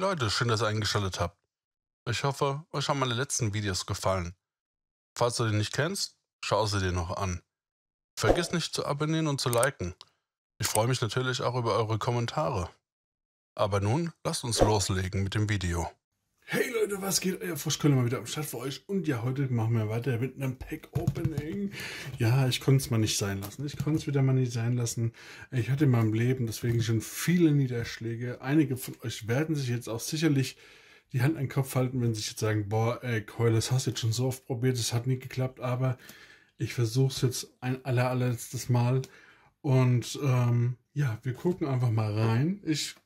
Leute, schön, dass ihr eingeschaltet habt. Ich hoffe, euch haben meine letzten Videos gefallen. Falls du den nicht kennst, schau sie dir noch an. Vergiss nicht zu abonnieren und zu liken. Ich freue mich natürlich auch über eure Kommentare. Aber nun, lasst uns loslegen mit dem Video. Hey Leute, was geht? Euer Froschkeule mal wieder am Start für euch. Und ja, heute machen wir weiter mit einem Pack-Opening. Ja, ich konnte es mal nicht sein lassen. Ich hatte in meinem Leben deswegen schon viele Niederschläge. Einige von euch werden sich jetzt auch sicherlich die Hand an den Kopf halten, wenn sie sich jetzt sagen, boah, ey, Keule, das hast du jetzt schon so oft probiert, das hat nie geklappt, aber ich versuche es jetzt ein allerletztes Mal. Und ja, wir gucken einfach mal rein. Ich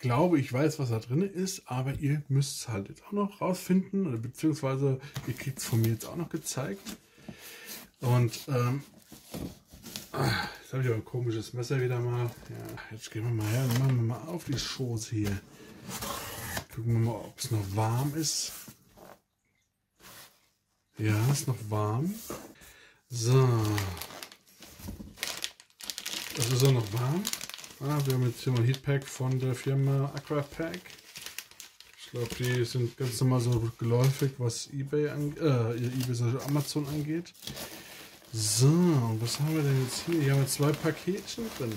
glaube, ich weiß, was da drin ist, aber ihr müsst es halt jetzt auch noch rausfinden, oder beziehungsweise ihr kriegt es von mir jetzt auch noch gezeigt. Und jetzt habe ich auch ein komisches Messer wieder mal. Ja, jetzt gehen wir mal her und machen wir mal auf die Schoße hier. Gucken wir mal, ob es noch warm ist. Ja, ist noch warm. So. Das ist auch noch warm. Ah, wir haben jetzt hier mal ein Heatpack von der Firma Aquapack. Ich glaube, die sind ganz normal so geläufig, was Amazon angeht. So, und was haben wir denn jetzt hier? Hier haben wir zwei Paketchen drin.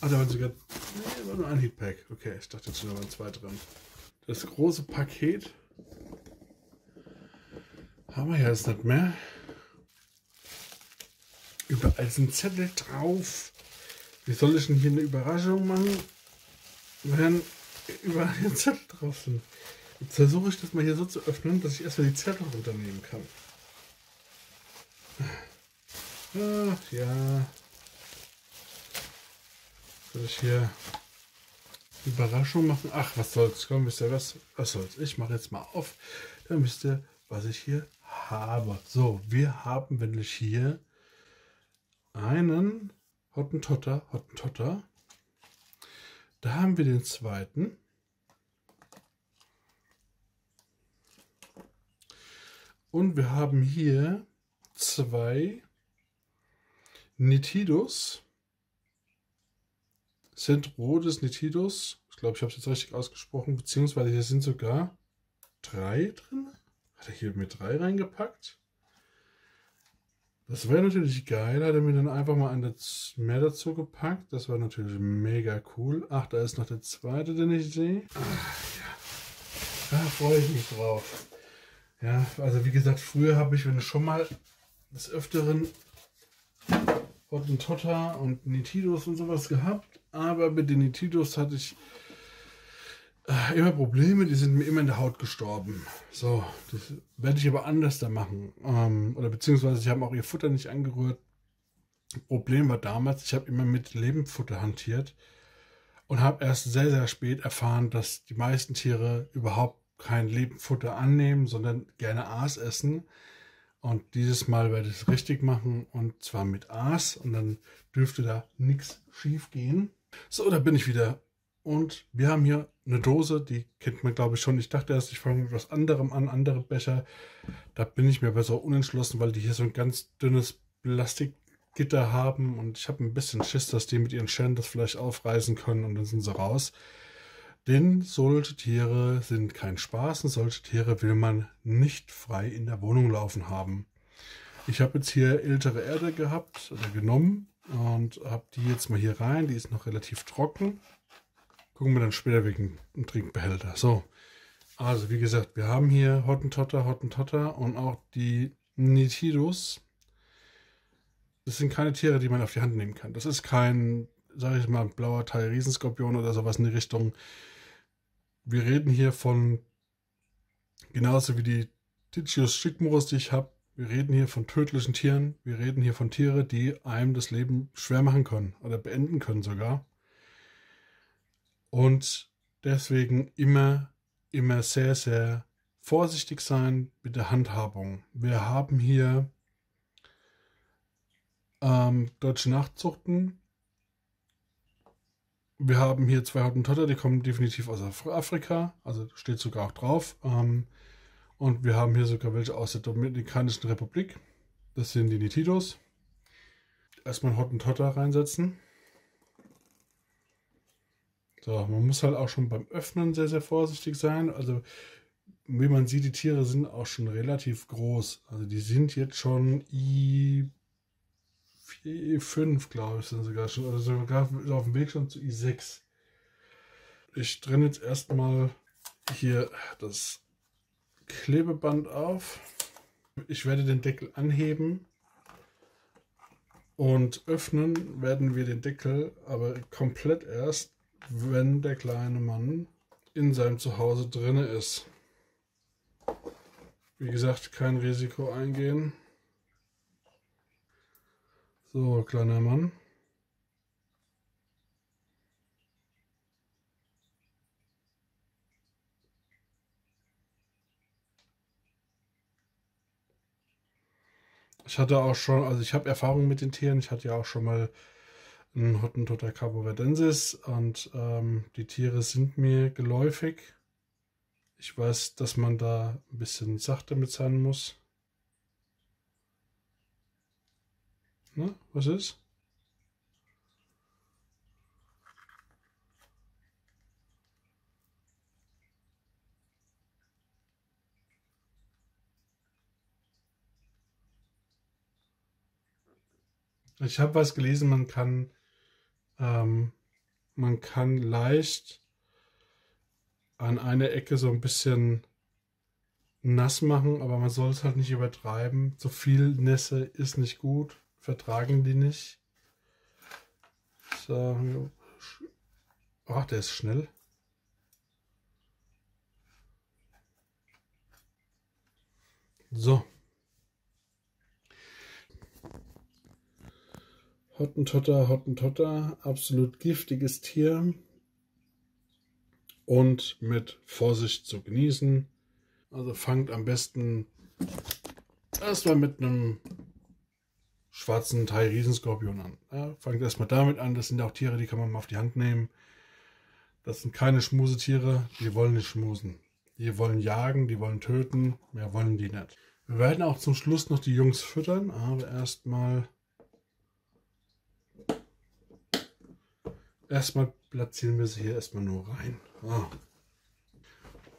Ah, da waren sogar... Nee, war nur ein Heatpack. Okay, ich dachte, da waren zwei drin. Das große Paket haben wir jetzt nicht mehr. Überall sind Zettel drauf. Wie soll ich denn hier eine Überraschung machen, wenn überall hier Zettel drauf sind? Jetzt versuche ich das mal hier so zu öffnen, dass ich erstmal die Zettel runternehmen kann. Ach ja. Soll ich hier Überraschung machen? Ach, was soll's? Komm, wisst ihr was? Was soll's? Ich mache jetzt mal auf. Dann wisst ihr, was ich hier habe. So, wir haben, wenn ich hier einen Hottentotta. Da haben wir den zweiten. Und wir haben hier zwei Nitidus. Centruroides nitidus. Ich glaube, ich habe es jetzt richtig ausgesprochen. Beziehungsweise hier sind sogar drei drin. Hat er hier mit drei reingepackt? Das wäre natürlich geil, hat er mir dann einfach mal einen mehr dazu gepackt. Das war natürlich mega cool. Ach, da ist noch der zweite, den ich sehe. Ach, ja. Da freue ich mich drauf. Ja, also wie gesagt, früher habe ich, wenn ich schon mal des Öfteren Hottentotta und Nitidus und sowas gehabt. Aber mit den Nitidus hatte ich immer Probleme, die sind mir immer in der Haut gestorben. So, das werde ich aber anders da machen. Oder beziehungsweise sie haben auch ihr Futter nicht angerührt. Das Problem war damals, ich habe immer mit Lebendfutter hantiert und habe erst sehr, sehr spät erfahren, dass die meisten Tiere überhaupt kein Lebendfutter annehmen, sondern gerne Aas essen. Und dieses Mal werde ich es richtig machen und zwar mit Aas und dann dürfte da nichts schief gehen. So, da bin ich wieder. Und wir haben hier eine Dose, die kennt man glaube ich schon. Ich dachte erst, ich fange mit was anderem an, andere Becher. Da bin ich mir aber so unentschlossen, weil die hier so ein ganz dünnes Plastikgitter haben. Und ich habe ein bisschen Schiss, dass die mit ihren Scheren das vielleicht aufreißen können und dann sind sie raus. Denn solche Tiere sind kein Spaß und solche Tiere will man nicht frei in der Wohnung laufen haben. Ich habe jetzt hier ältere Erde gehabt oder genommen und habe die jetzt mal hier rein. Die ist noch relativ trocken. Gucken wir dann später wegen dem Trinkbehälter. So, also wie gesagt, wir haben hier Hottentotta und auch die Nitidus. Das sind keine Tiere, die man auf die Hand nehmen kann. Das ist kein, sage ich mal, blauer Teil Riesenskorpion oder sowas in die Richtung. Wir reden hier von, genauso wie die Tityus schickmorus, die ich habe, wir reden hier von tödlichen Tieren. Wir reden hier von Tieren, die einem das Leben schwer machen können oder beenden können sogar. Und deswegen immer sehr, sehr vorsichtig sein mit der Handhabung. Wir haben hier deutsche Nachzuchten. Wir haben hier zwei Hottentotta, die kommen definitiv aus Afrika, also steht sogar auch drauf. Und wir haben hier sogar welche aus der Dominikanischen Republik. Das sind die Nitidus. Erstmal Hottentotta reinsetzen. So, man muss halt auch schon beim Öffnen sehr, sehr vorsichtig sein. Also wie man sieht, die Tiere sind auch schon relativ groß. Also die sind jetzt schon I5, glaube ich, sind sogar schon. Oder sogar auf dem Weg schon zu I6. Ich trenne jetzt erstmal hier das Klebeband auf. Ich werde den Deckel anheben. Und öffnen werden wir den Deckel aber komplett erst, wenn der kleine Mann in seinem Zuhause drinne ist. Wie gesagt, kein Risiko eingehen. So, kleiner Mann. Ich hatte auch schon, also ich habe Erfahrung mit den Tieren. Ich hatte ja auch schon mal einen Hottentotta caboverdensis und die Tiere sind mir geläufig. Ich weiß, dass man da ein bisschen sachter mit sein muss. Na, was ist? Ich habe was gelesen, man kann leicht an einer Ecke so ein bisschen nass machen, aber man soll es halt nicht übertreiben. Zu viel Nässe ist nicht gut, vertragen die nicht. So. Ach, der ist schnell. So. Hottentotta, Hottentotta, absolut giftiges Tier und mit Vorsicht zu genießen. Also fangt am besten erstmal mit einem schwarzen Thai-Riesenskorpion an. Ja, fangt erstmal damit an, das sind ja auch Tiere, die kann man mal auf die Hand nehmen. Das sind keine Schmusetiere, die wollen nicht schmusen. Die wollen jagen, die wollen töten, mehr wollen die nicht. Wir werden auch zum Schluss noch die Jungs füttern, aber erstmal platzieren wir sie hier erstmal nur rein. Ah.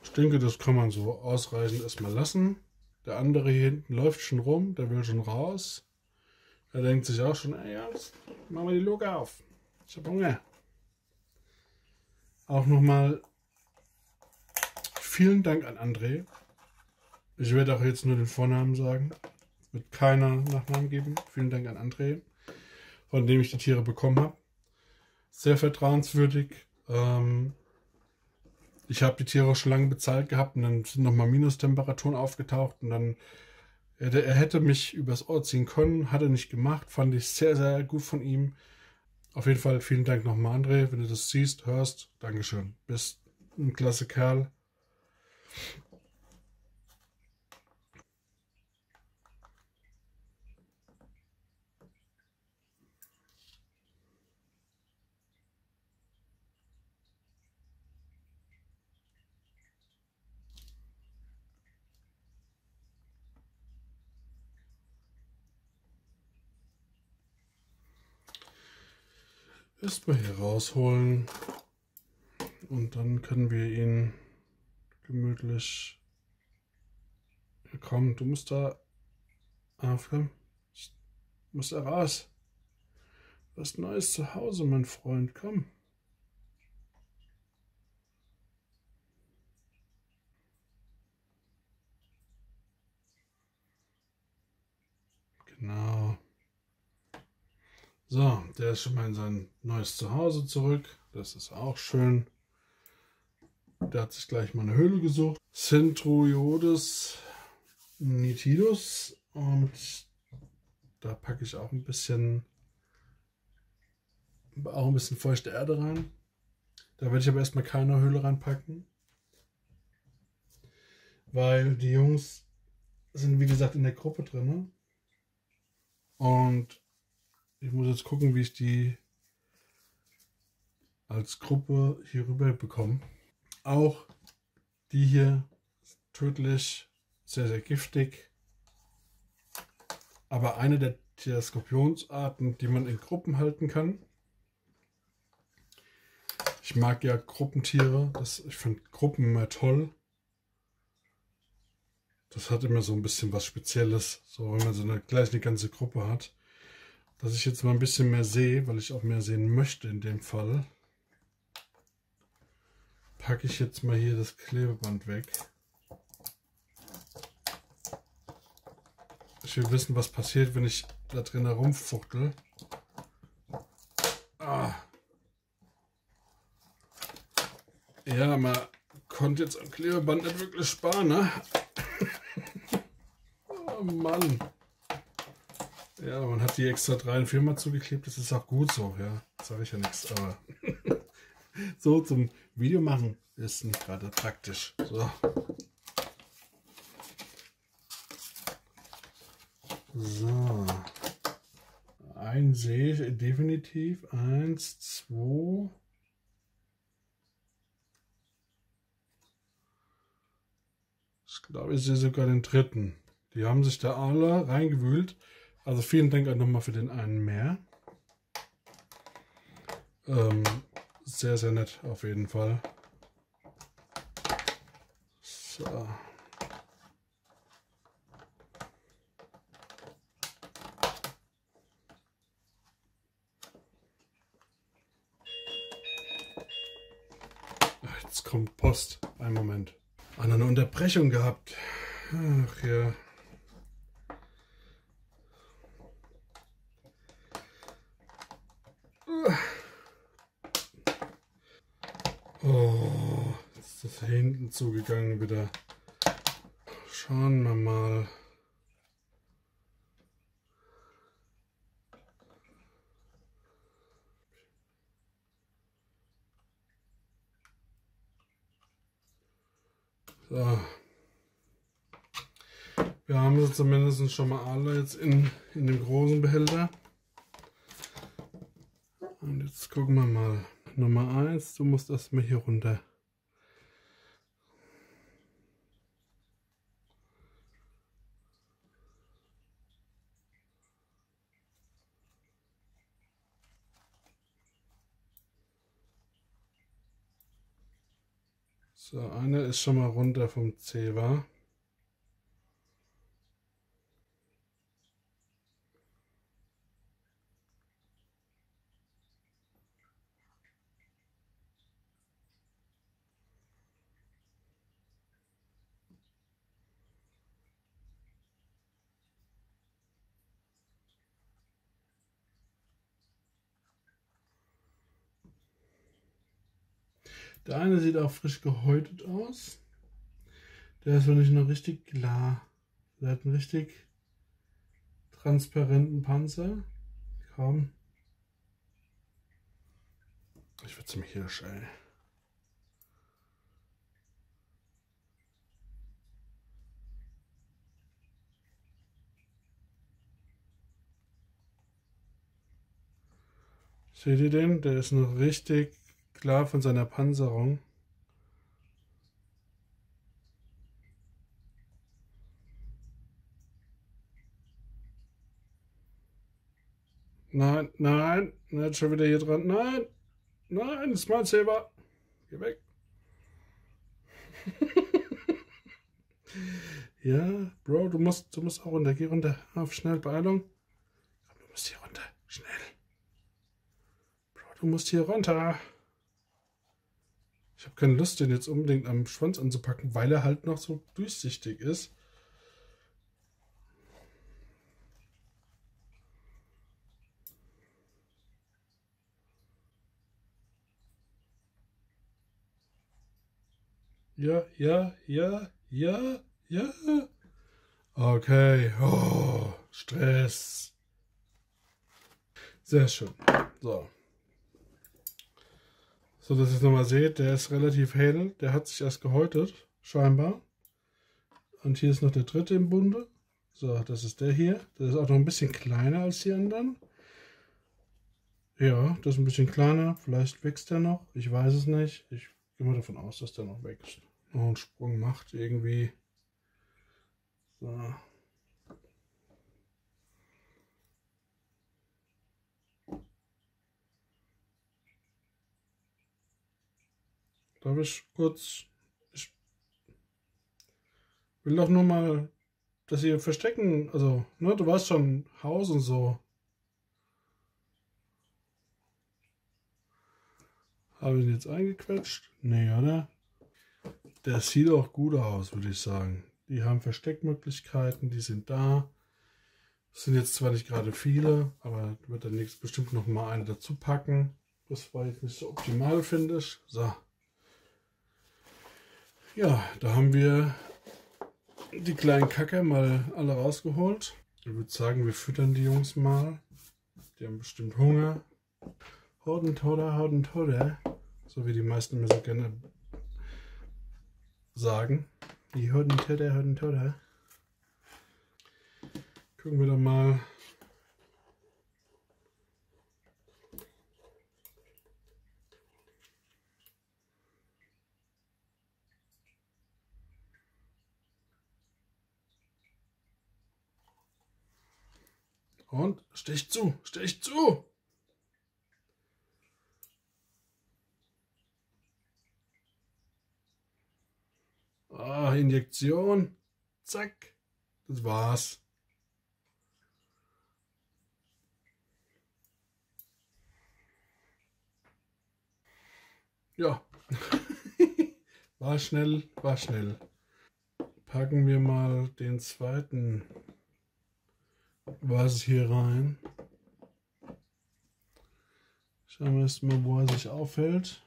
Ich denke, das kann man so ausreichend erstmal lassen. Der andere hier hinten läuft schon rum, der will schon raus. Er denkt sich auch schon, ey, jetzt machen wir die Luke auf. Ich habe Hunger. Auch nochmal vielen Dank an André. Ich werde auch jetzt nur den Vornamen sagen. Es wird keiner Nachnamen geben. Vielen Dank an André, von dem ich die Tiere bekommen habe. Sehr vertrauenswürdig. Ich habe die Tiere auch schon lange bezahlt gehabt und dann sind nochmal Minustemperaturen aufgetaucht und dann er hätte mich übers Ohr ziehen können, hat er nicht gemacht, fand ich sehr, sehr gut von ihm. Auf jeden Fall vielen Dank nochmal, André, wenn du das siehst, hörst, Dankeschön. Bist ein klasse Kerl. Erstmal hier rausholen und dann können wir ihn gemütlich. Komm, du musst da. Afke, du musst da raus. Was Neues zu Hause, mein Freund, komm. Genau. So, der ist schon mal in sein neues Zuhause zurück. Das ist auch schön. Der hat sich gleich mal eine Höhle gesucht. Centruroides nitidus. Und da packe ich auch ein bisschen feuchte Erde rein. Da werde ich aber erstmal keine Höhle reinpacken. Weil die Jungs sind, wie gesagt, in der Gruppe drin. Und ich muss jetzt gucken, wie ich die als Gruppe hier rüber bekomme. Auch die hier tödlich, sehr, sehr giftig. Aber eine der Skorpionsarten, die man in Gruppen halten kann. Ich mag ja Gruppentiere. Ich finde Gruppen immer toll. Das hat immer so ein bisschen was Spezielles. So, wenn man so gleich eine ganze Gruppe hat. Dass ich jetzt mal ein bisschen mehr sehe, weil ich auch mehr sehen möchte in dem Fall, packe ich jetzt mal hier das Klebeband weg. Ich will wissen, was passiert, wenn ich da drin herumfuchtel. Ah. Ja, man konnte jetzt am Klebeband nicht wirklich sparen, ne? Oh Mann. Ja, man hat die extra 3- und 4-mal zugeklebt, das ist auch gut so, ja. Sage ich ja nichts, aber so zum Video machen ist nicht gerade praktisch. So. So. Einen sehe ich definitiv. 1, 2. Ich glaube, ich sehe sogar den dritten. Die haben sich da alle reingewühlt. Also vielen Dank auch nochmal für den einen mehr. Sehr, sehr nett auf jeden Fall. So. Ach, jetzt kommt Post. Einen Moment. An einer Unterbrechung gehabt. Ach ja. Oh, ist das hinten zugegangen wieder. Schauen wir mal. So. Wir haben sie zumindest schon mal alle jetzt in dem großen Behälter. Und jetzt gucken wir mal. Nummer 1, du musst erstmal hier runter. So, einer ist schon mal runter vom Zewa. Der eine sieht auch frisch gehäutet aus. Der ist wirklich noch richtig klar. Der hat einen richtig transparenten Panzer. Kaum. Ich würde es mir hier schellen. Seht ihr den? Der ist noch richtig klar von seiner Panzerung. Nein, nein, nicht schon wieder hier dran. Nein, nein, das ist mein Zebra. Geh weg. Ja, Bro, du musst auch runter. Geh runter. Auf, schnell, Beeilung. Du musst hier runter. Schnell. Bro, du musst hier runter. Ich habe keine Lust, den jetzt unbedingt am Schwanz anzupacken, weil er halt noch so durchsichtig ist. Ja, ja, ja, ja, ja. Okay. Oh, Stress. Sehr schön. So. So, dass ihr es nochmal seht, der ist relativ hell, der hat sich erst gehäutet, scheinbar. Und hier ist noch der dritte im Bunde. So, das ist der hier. Der ist auch noch ein bisschen kleiner als die anderen. Ja, das ist ein bisschen kleiner, vielleicht wächst der noch, ich weiß es nicht. Ich gehe mal davon aus, dass der noch wächst. Noch einen Sprung macht irgendwie. So. Darf ich kurz... Ich will doch nur mal, dass ihr verstecken... Also, ne, du warst schon Haus und so. Habe ich ihn jetzt eingequetscht? Nee, oder? Der sieht auch gut aus, würde ich sagen. Die haben Versteckmöglichkeiten, die sind da. Es sind jetzt zwar nicht gerade viele, aber wird der nächste bestimmt noch mal eine dazu packen. Das war jetzt nicht so optimal, finde ich. So. Ja, da haben wir die kleinen Kacker mal alle rausgeholt. Ich würde sagen, wir füttern die Jungs mal. Die haben bestimmt Hunger. Hottentotta, Hottentotta. So wie die meisten immer so gerne sagen. Die Hottentotta, Hottentotta. Gucken wir da mal. Und stech zu, stech zu! Ah, Injektion. Zack. Das war's. Ja. War schnell, war schnell. Packen wir mal den zweiten Was hier rein. Schauen wir erstmal, wo er sich aufhält.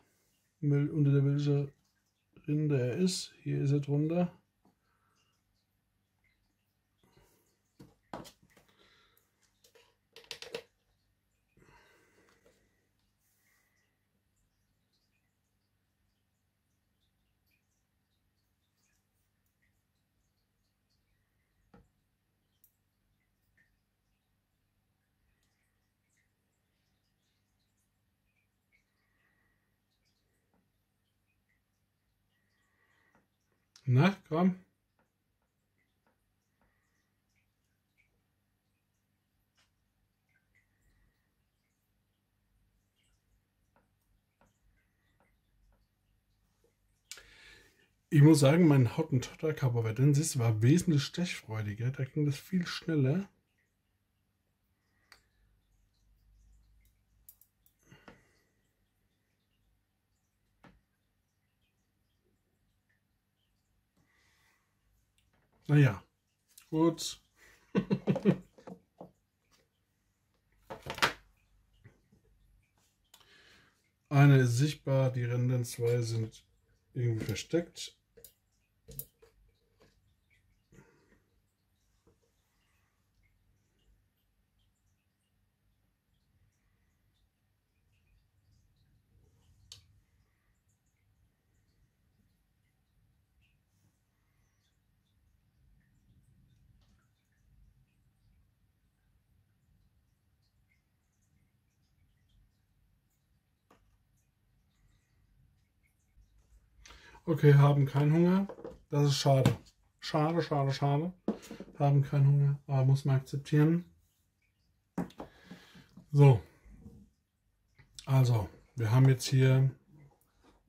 Unter der welcher Rinde er ist. Hier ist er drunter. Na, komm. Ich muss sagen, mein Hottentotta caboverdensis war wesentlich stechfreudiger. Da ging das viel schneller. Naja, gut. Eine ist sichtbar, die Rinden, zwei sind irgendwie versteckt. Okay, haben keinen Hunger. Das ist schade. Schade, schade, schade. Haben keinen Hunger, aber muss man akzeptieren. So. Also, wir haben jetzt hier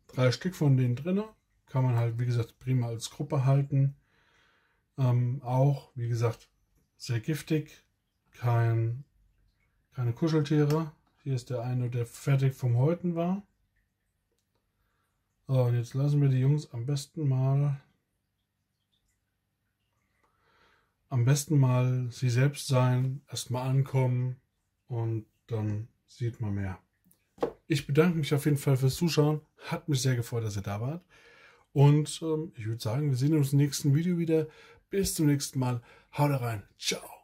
3 Stück von denen drin. Kann man halt, wie gesagt, prima als Gruppe halten. Auch, wie gesagt, sehr giftig. Keine Kuscheltiere. Hier ist der eine, der fertig vom Häuten war. So, und jetzt lassen wir die Jungs am besten mal sie selbst sein, erstmal ankommen und dann sieht man mehr. Ich bedanke mich auf jeden Fall fürs Zuschauen, hat mich sehr gefreut, dass ihr da wart und ich würde sagen, wir sehen uns im nächsten Video wieder. Bis zum nächsten Mal, haut rein, ciao!